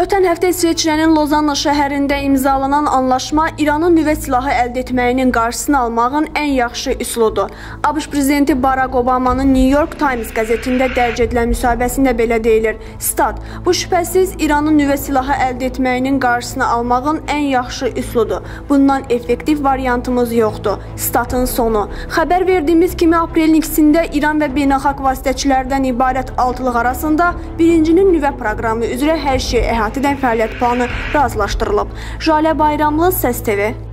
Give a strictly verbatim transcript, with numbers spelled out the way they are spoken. Ötən həftə İsveçrənin Lozanna şəhərində imzalanan anlaşma İranın nüvə silahı əldə etməyinin qarşısını almağın ən yaxşı üsuludur. ABŞ prezidenti Barack Obamanın New York Times qəzetində dərc edilən müsahibəsində belə deyilir. Stat: Bu şübhəsiz İranın nüvə silahı əldə etməyinin qarşısını almağın ən yaxşı üsuludur. Bundan effektiv variantımız yoxdur. Statın sonu. Xəbər verdiyimiz kimi aprelin ikisində İran və beynəlxalq vasitəçilərdən ibarət altılıq arasında birincinin nüvə proqramı üzrə hər şey əhatə edən fəaliyyət planı razılaşdırılıb. Jalə Bayramlı, Səs T V.